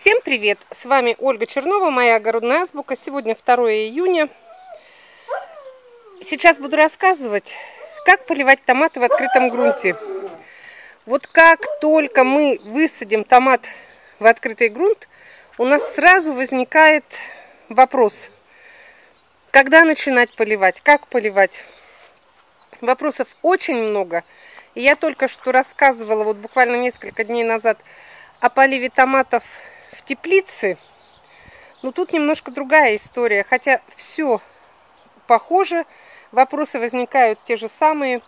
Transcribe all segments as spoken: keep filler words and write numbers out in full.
Всем привет! С вами Ольга Чернова, моя огородная азбука. Сегодня второе июня. Сейчас буду рассказывать, как поливать томаты в открытом грунте. Вот как только мы высадим томат в открытый грунт, у нас сразу возникает вопрос, когда начинать поливать, как поливать. Вопросов очень много. И я только что рассказывала, вот буквально несколько дней назад, о поливе томатов в теплице, но тут немножко другая история, хотя все похоже, вопросы возникают те же самые.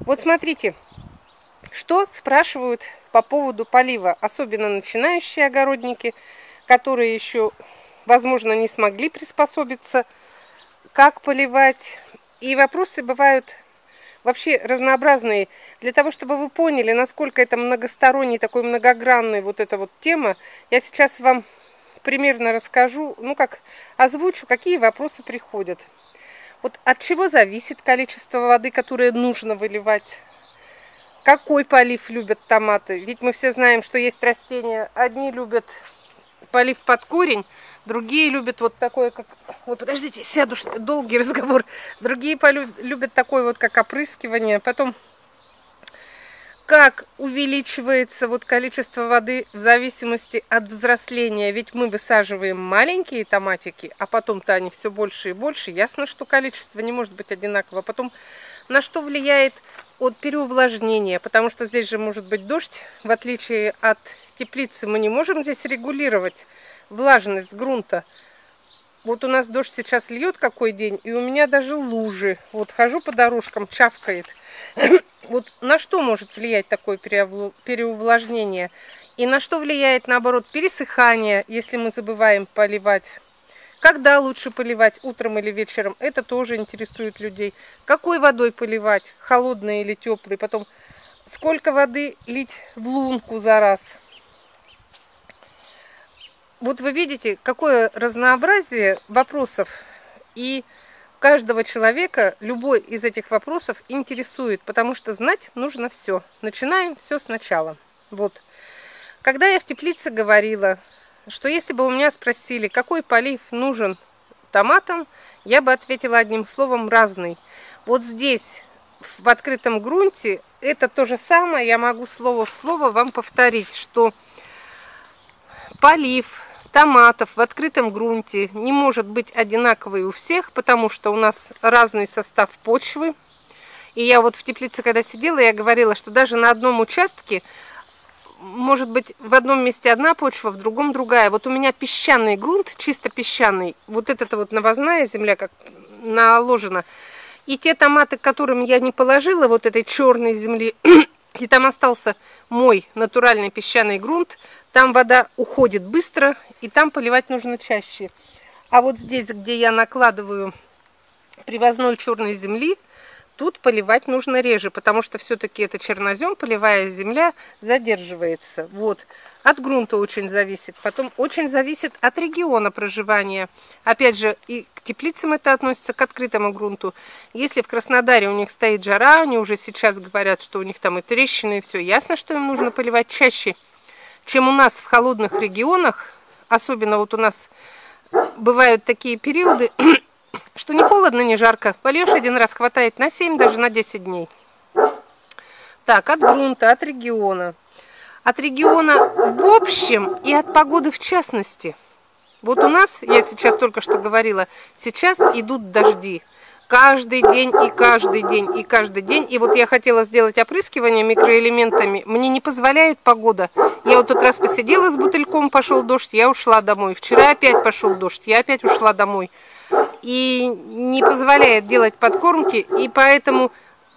Вот смотрите, что спрашивают по поводу полива, особенно начинающие огородники, которые еще, возможно, не смогли приспособиться, как поливать. И вопросы бывают вообще разнообразные. Для того, чтобы вы поняли, насколько это многосторонний, такой многогранный вот эта вот тема, я сейчас вам примерно расскажу, ну как озвучу, какие вопросы приходят. Вот от чего зависит количество воды, которое нужно выливать? Какой полив любят томаты? Ведь мы все знаем, что есть растения, одни любят полив под корень, другие любят вот такое, как... Ой, подождите, сяду, долгий разговор. Другие любят такое вот, как опрыскивание. Потом, как увеличивается вот количество воды в зависимости от взросления. Ведь мы высаживаем маленькие томатики, а потом-то они все больше и больше. Ясно, что количество не может быть одинаково. Потом, на что влияет от переувлажнения, потому что здесь же может быть дождь, в отличие от... теплицы, мы не можем здесь регулировать влажность грунта. Вот у нас дождь сейчас льет какой день, и у меня даже лужи. Вот хожу по дорожкам, чавкает. Вот на что может влиять такое переувлажнение? И на что влияет, наоборот, пересыхание, если мы забываем поливать? Когда лучше поливать, утром или вечером? Это тоже интересует людей. Какой водой поливать, холодной или теплой? Потом, сколько воды лить в лунку за раз? Вот вы видите, какое разнообразие вопросов, и каждого человека любой из этих вопросов интересует, потому что знать нужно все. Начинаем все сначала. Вот. Когда я в теплице говорила, что если бы у меня спросили, какой полив нужен томатам, я бы ответила одним словом: разный. Вот здесь, в открытом грунте, это то же самое, я могу слово в слово вам повторить, что полив томатов в открытом грунте не может быть одинаковый у всех, потому что у нас разный состав почвы. И я вот в теплице, когда сидела, я говорила, что даже на одном участке может быть в одном месте одна почва, в другом другая. Вот у меня песчаный грунт, чисто песчаный, вот эта вот навозная земля как наложена. И те томаты, которым я не положила вот этой черной земли, и там остался мой натуральный песчаный грунт, там вода уходит быстро, и там поливать нужно чаще. А вот здесь, где я накладываю привозной черной земли, тут поливать нужно реже, потому что все-таки это чернозем, полевая земля задерживается. Вот. От грунта очень зависит. Потом очень зависит от региона проживания. Опять же, и к теплицам это относится, к открытому грунту. Если в Краснодаре у них стоит жара, они уже сейчас говорят, что у них там и трещины, и все. Ясно, что им нужно поливать чаще, чем у нас в холодных регионах. Особенно вот у нас бывают такие периоды, что не холодно, не жарко. Польешь один раз, хватает на семь, даже на десять дней. Так, от грунта, от региона. От региона в общем и от погоды в частности. Вот у нас, я сейчас только что говорила, сейчас идут дожди. Каждый день, и каждый день, и каждый день. И вот я хотела сделать опрыскивание микроэлементами. Мне не позволяет погода. Я вот тот раз посидела с бутыльком, пошел дождь, я ушла домой. Вчера опять пошел дождь, я опять ушла домой. И не позволяет делать подкормки. И поэтому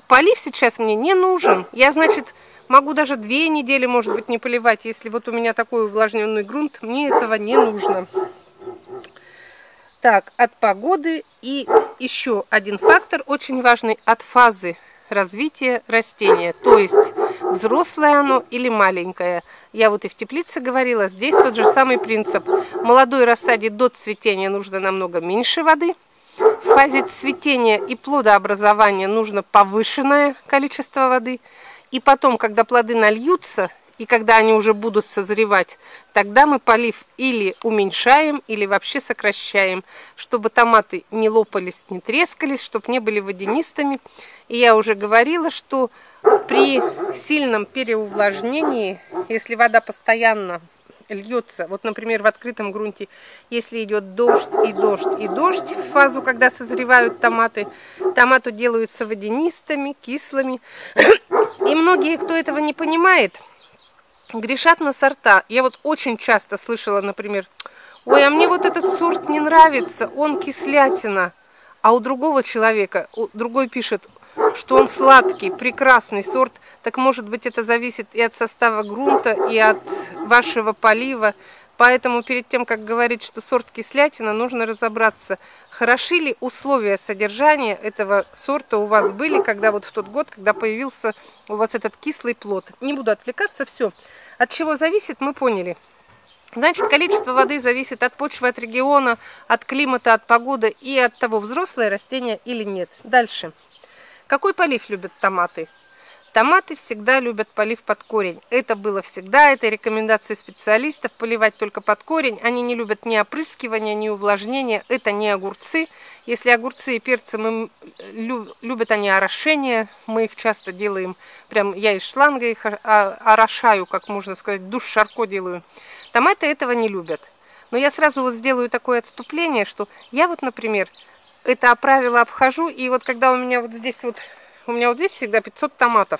полив сейчас мне не нужен. Я, значит, могу даже две недели, может быть, не поливать. Если вот у меня такой увлажненный грунт, мне этого не нужно. Так, от погоды и еще один фактор очень важный, от фазы развития растения, то есть взрослое оно или маленькое. Я вот и в теплице говорила, здесь тот же самый принцип. Молодой рассаде до цветения нужно намного меньше воды. В фазе цветения и плодообразования нужно повышенное количество воды. И потом, когда плоды нальются, И когда они уже будут созревать, тогда мы полив или уменьшаем, или вообще сокращаем, чтобы томаты не лопались, не трескались, чтобы не были водянистыми. И я уже говорила, что при сильном переувлажнении, если вода постоянно льется, вот, например, в открытом грунте, если идет дождь и дождь и дождь, в фазу, когда созревают томаты, томаты делаются водянистыми, кислыми. И многие, кто этого не понимает, грешат на сорта. Я вот очень часто слышала, например, ой, а мне вот этот сорт не нравится, он кислятина. А у другого человека, другой пишет, что он сладкий, прекрасный сорт. Так может быть, это зависит и от состава грунта, и от вашего полива. Поэтому перед тем, как говорить, что сорт кислятина, нужно разобраться, хороши ли условия содержания этого сорта у вас были, когда вот в тот год, когда появился у вас этот кислый плод. Не буду отвлекаться, все. От чего зависит, мы поняли. Значит, количество воды зависит от почвы, от региона, от климата, от погоды и от того, взрослое растение или нет. Дальше. Какой полив любят томаты? Томаты всегда любят полив под корень. Это было всегда, это рекомендации специалистов, поливать только под корень. Они не любят ни опрыскивания, ни увлажнения, это не огурцы. Если огурцы и перцы, мы, любят они орошение, мы их часто делаем, прям я из шланга их орошаю, как можно сказать, душ-шарко делаю. Томаты этого не любят. Но я сразу вот сделаю такое отступление, что я вот, например, это правило обхожу, и вот когда у меня вот здесь вот, у меня вот здесь всегда пятьсот томатов.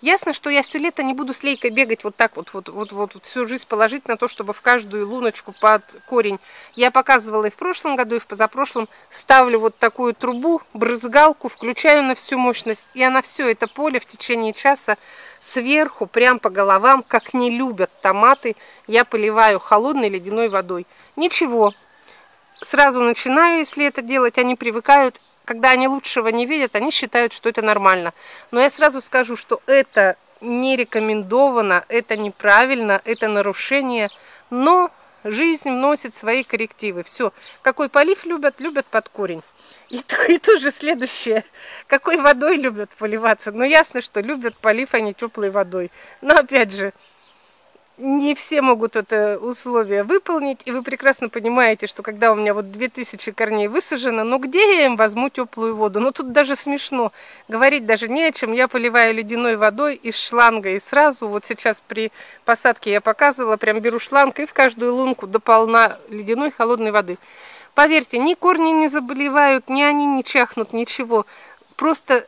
Ясно, что я все лето не буду с лейкой бегать вот так вот, вот, вот, вот, вот всю жизнь положить на то, чтобы в каждую луночку под корень. Я показывала и в прошлом году, и в позапрошлом. Ставлю вот такую трубу, брызгалку, включаю на всю мощность. И она все это поле в течение часа сверху, прям по головам, как не любят томаты, я поливаю холодной ледяной водой. Ничего. Сразу начинаю, если это делать, они привыкают. Когда они лучшего не видят, они считают, что это нормально. Но я сразу скажу, что это не рекомендовано, это неправильно, это нарушение. Но жизнь вносит свои коррективы. Все. Какой полив любят? Любят под корень. И то, и то же следующее. Какой водой любят поливаться? Ну, ясно, что любят полив, а не теплой водой. Но, опять же, не все могут это условие выполнить, и вы прекрасно понимаете, что когда у меня вот две тысячи корней высажено, ну где я им возьму теплую воду? Ну тут даже смешно, говорить даже не о чем, я поливаю ледяной водой из шланга, и сразу, вот сейчас при посадке я показывала, прям беру шланг и в каждую лунку дополна ледяной холодной воды. Поверьте, ни корни не заболевают, ни они не чахнут, ничего, просто...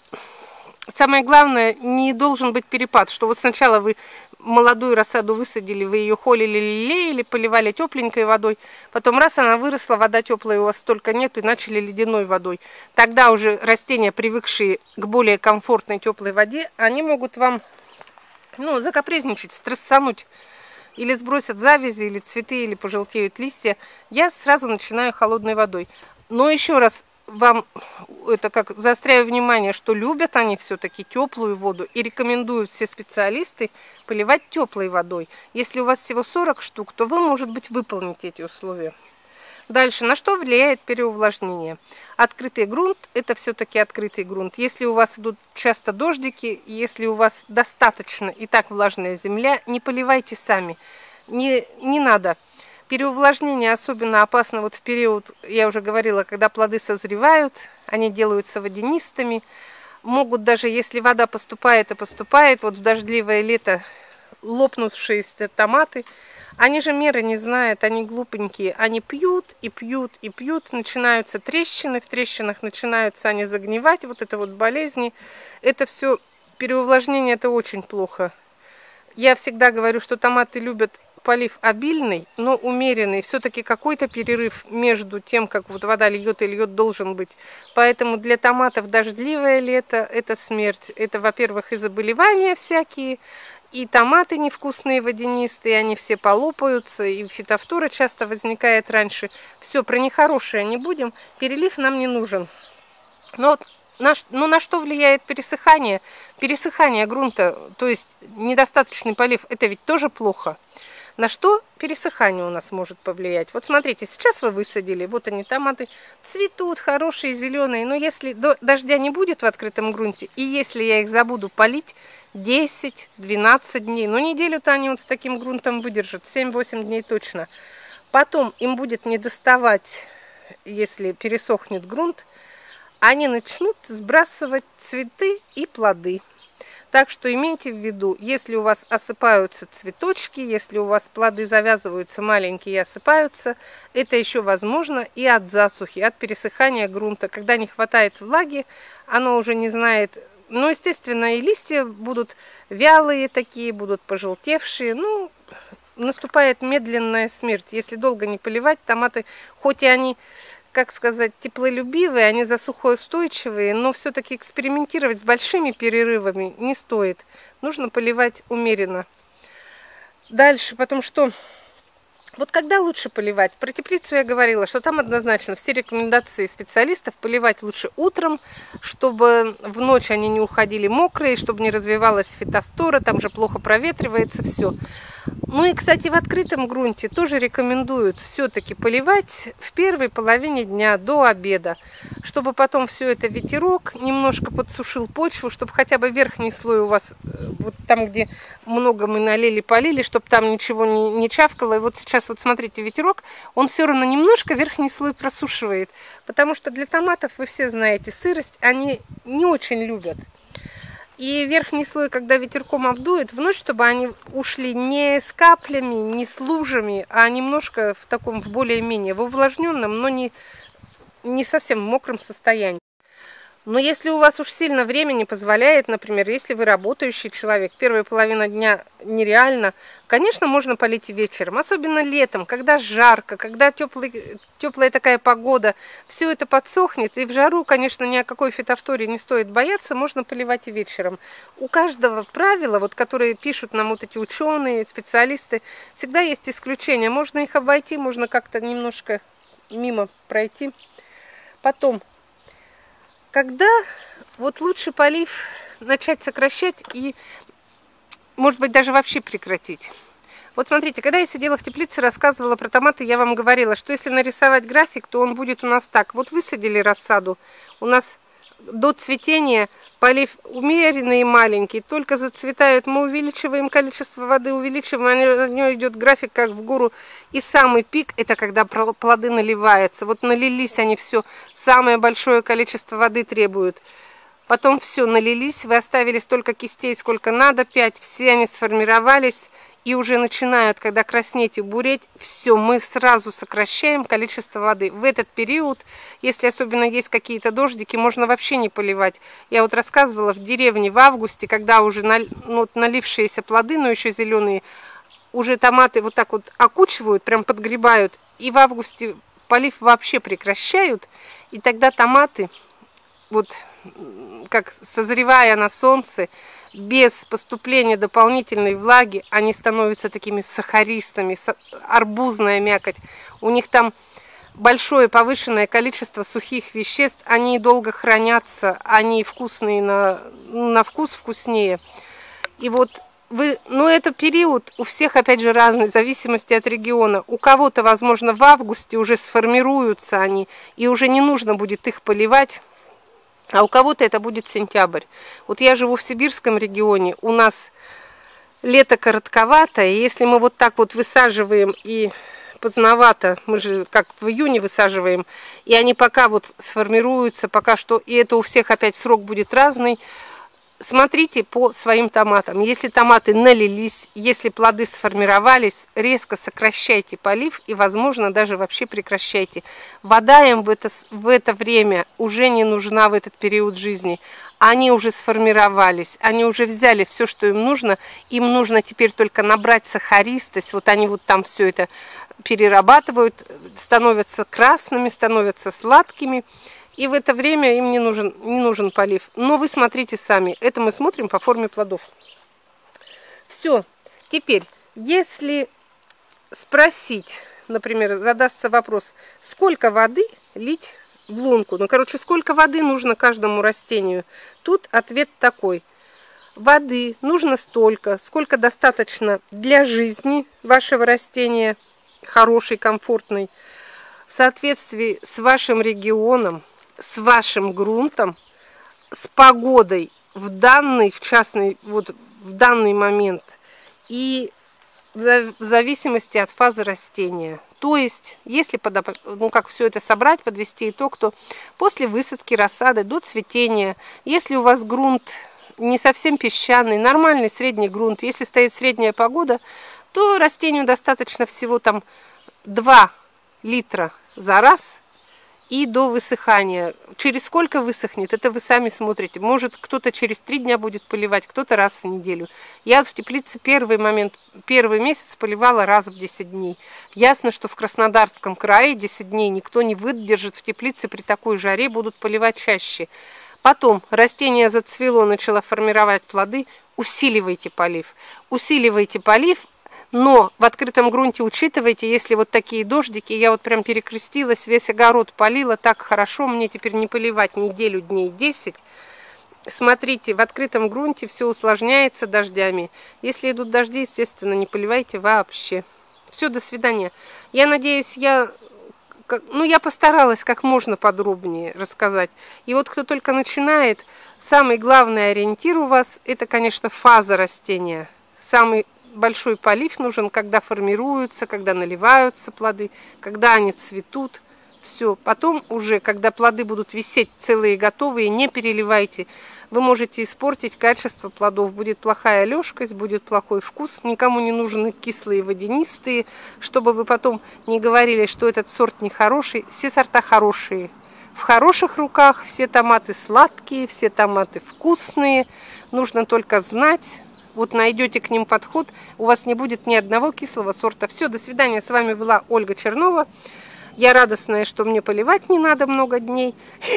Самое главное, не должен быть перепад, что вот сначала вы молодую рассаду высадили, вы ее холили, лелеяли, поливали тепленькой водой, потом раз она выросла, вода теплая у вас столько нету, и начали ледяной водой. Тогда уже растения, привыкшие к более комфортной теплой воде, они могут вам, ну, закапризничать, стрессануть. Или сбросят завязи, или цветы, или пожелтеют листья. Я сразу начинаю холодной водой. Но еще раз, вам это как заостряю внимание, что любят они все-таки теплую воду и рекомендуют все специалисты поливать теплой водой. Если у вас всего сорок штук, то вы, может быть, выполните эти условия. Дальше, на что влияет переувлажнение? Открытый грунт, это все-таки открытый грунт. Если у вас идут часто дождики, если у вас достаточно и так влажная земля, не поливайте сами, не, не надо. Переувлажнение особенно опасно вот в период, я уже говорила, когда плоды созревают, они делаются водянистыми. Могут даже, если вода поступает и поступает, вот в дождливое лето лопнувшиеся томаты, они же меры не знают, они глупенькие, они пьют и пьют и пьют, начинаются трещины, в трещинах начинаются они загнивать, вот это вот болезни, это все, переувлажнение это очень плохо. Я всегда говорю, что томаты любят полив обильный, но умеренный. Все-таки какой-то перерыв между тем, как вот вода льет и льет, должен быть. Поэтому для томатов дождливое лето – это смерть. Это, во-первых, и заболевания всякие, и томаты невкусные, водянистые, они все полопаются, и фитофтора часто возникает раньше. Все, про нехорошее не будем, перелив нам не нужен. Но на, ну, на что влияет пересыхание? Пересыхание грунта, то есть недостаточный полив – это ведь тоже плохо. На что пересыхание у нас может повлиять? Вот смотрите, сейчас вы высадили, вот они, томаты цветут, хорошие, зеленые. Но если дождя не будет в открытом грунте, и если я их забуду полить десять-двенадцать дней, ну неделю-то они вот с таким грунтом выдержат, семь-восемь дней точно. Потом им будет недоставать, если пересохнет грунт, они начнут сбрасывать цветы и плоды. Так что имейте в виду, если у вас осыпаются цветочки, если у вас плоды завязываются маленькие и осыпаются, это еще возможно и от засухи, от пересыхания грунта. Когда не хватает влаги, оно уже не знает. Ну, естественно, и листья будут вялые такие, будут пожелтевшие. Ну, наступает медленная смерть. Если долго не поливать, томаты, хоть и они... как сказать, теплолюбивые, они засухоустойчивые, но все-таки экспериментировать с большими перерывами не стоит. Нужно поливать умеренно. Дальше, потом что? Вот когда лучше поливать? Про теплицу я говорила, что там однозначно все рекомендации специалистов: поливать лучше утром, чтобы в ночь они не уходили мокрые, чтобы не развивалась фитофтора, там же плохо проветривается все. Ну и, кстати, в открытом грунте тоже рекомендуют все-таки поливать в первой половине дня до обеда, чтобы потом все это ветерок немножко подсушил почву, чтобы хотя бы верхний слой у вас, вот там, где много мы налили, полили, чтобы там ничего не, не чавкало. И вот сейчас, вот смотрите, ветерок, он все равно немножко верхний слой просушивает, потому что для томатов, вы все знаете, сырость они не очень любят. И верхний слой, когда ветерком обдует, в ночь, чтобы они ушли не с каплями, не с лужами, а немножко в таком, в более-менее в увлажненном, но не, не совсем мокром состоянии. Но если у вас уж сильно время не позволяет, например, если вы работающий человек, первая половина дня нереально, конечно, можно полить и вечером, особенно летом, когда жарко, когда теплый, теплая такая погода, все это подсохнет, и в жару, конечно, ни о какой фитофторе не стоит бояться, можно поливать и вечером. У каждого правила, вот, которые пишут нам вот эти ученые, специалисты, всегда есть исключения, можно их обойти, можно как-то немножко мимо пройти. Потом... Когда вот лучше полив начать сокращать и, может быть, даже вообще прекратить? Вот смотрите, когда я сидела в теплице, рассказывала про томаты, я вам говорила, что если нарисовать график, то он будет у нас так. Вот высадили рассаду, у нас до цветения полив умеренный и маленький, только зацветают, мы увеличиваем количество воды, увеличиваем, у нее идет график как в гору. И самый пик, это когда плоды наливаются, вот налились они все, самое большое количество воды требуют. Потом все, налились, вы оставили столько кистей, сколько надо, пять, все они сформировались. И уже начинают, когда краснеть и буреть, все, мы сразу сокращаем количество воды. В этот период, если особенно есть какие-то дождики, можно вообще не поливать. Я вот рассказывала, в деревне в августе, когда уже ну, налившиеся плоды, но еще зеленые, уже томаты вот так вот окучивают, прям подгребают. И в августе полив вообще прекращают, и тогда томаты, вот как созревая на солнце, без поступления дополнительной влаги, они становятся такими сахаристыми, арбузная мякоть. У них там большое повышенное количество сухих веществ, они долго хранятся, они вкусные, на, на вкус вкуснее. И вот вы, ну это период у всех, опять же, разный, в зависимости от региона. У кого-то, возможно, в августе уже сформируются они, и уже не нужно будет их поливать. А у кого-то это будет сентябрь. Вот я живу в Сибирском регионе, у нас лето коротковатое, и если мы вот так вот высаживаем и поздновато, мы же как в июне высаживаем, и они пока вот сформируются, пока что, и это у всех опять срок будет разный, смотрите по своим томатам. Если томаты налились, если плоды сформировались, резко сокращайте полив и, возможно, даже вообще прекращайте. Вода им в это, в это время уже не нужна, в этот период жизни. Они уже сформировались, они уже взяли все, что им нужно. Им нужно теперь только набрать сахаристость. Вот они вот там все это перерабатывают, становятся красными, становятся сладкими. И в это время им не нужен, не нужен полив. Но вы смотрите сами. Это мы смотрим по форме плодов. Все. Теперь, если спросить, например, задастся вопрос, сколько воды лить в лунку? Ну, короче, сколько воды нужно каждому растению? Тут ответ такой. Воды нужно столько, сколько достаточно для жизни вашего растения, хорошей, комфортной, в соответствии с вашим регионом, с вашим грунтом, с погодой в данный, в частный, вот в данный момент и в зависимости от фазы растения. То есть, если подоб... ну, как все это собрать, подвести итог, то после высадки рассады до цветения, если у вас грунт не совсем песчаный, нормальный средний грунт, если стоит средняя погода, то растению достаточно всего там два литра за раз и до высыхания. Через сколько высохнет, это вы сами смотрите. Может, кто-то через три дня будет поливать, кто-то раз в неделю. Я в теплице первый момент, первый месяц поливала раз в десять дней. Ясно, что в Краснодарском крае десять дней никто не выдержит в теплице при такой жаре, будут поливать чаще. Потом растение зацвело, начало формировать плоды, усиливайте полив. Усиливайте полив. Но в открытом грунте учитывайте, если вот такие дождики, я вот прям перекрестилась, весь огород полила, так хорошо, мне теперь не поливать неделю, дней десять. Смотрите, в открытом грунте все усложняется дождями. Если идут дожди, естественно, не поливайте вообще. Все, до свидания. Я надеюсь, я... Ну, я постаралась как можно подробнее рассказать. И вот кто только начинает, самый главный ориентир у вас, это, конечно, фаза растения. Самый большой полив нужен, когда формируются, когда наливаются плоды, когда они цветут. Все. Потом уже, когда плоды будут висеть целые, готовые, не переливайте. Вы можете испортить качество плодов. Будет плохая лёжкость, будет плохой вкус. Никому не нужны кислые, водянистые. Чтобы вы потом не говорили, что этот сорт нехороший. Все сорта хорошие. В хороших руках все томаты сладкие, все томаты вкусные. Нужно только знать. Вот найдете к ним подход, у вас не будет ни одного кислого сорта. Все, до свидания. С вами была Ольга Чернова. Я радостная, что мне поливать не надо много дней.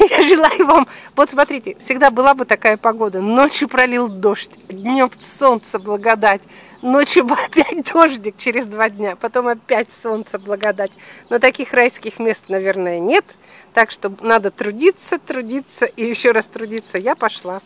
Я желаю вам... Вот смотрите, всегда была бы такая погода. Ночью пролил дождь, днем солнце, благодать. Ночью опять дождик через два дня, потом опять солнце, благодать. Но таких райских мест, наверное, нет. Так что надо трудиться, трудиться и еще раз трудиться. Я пошла.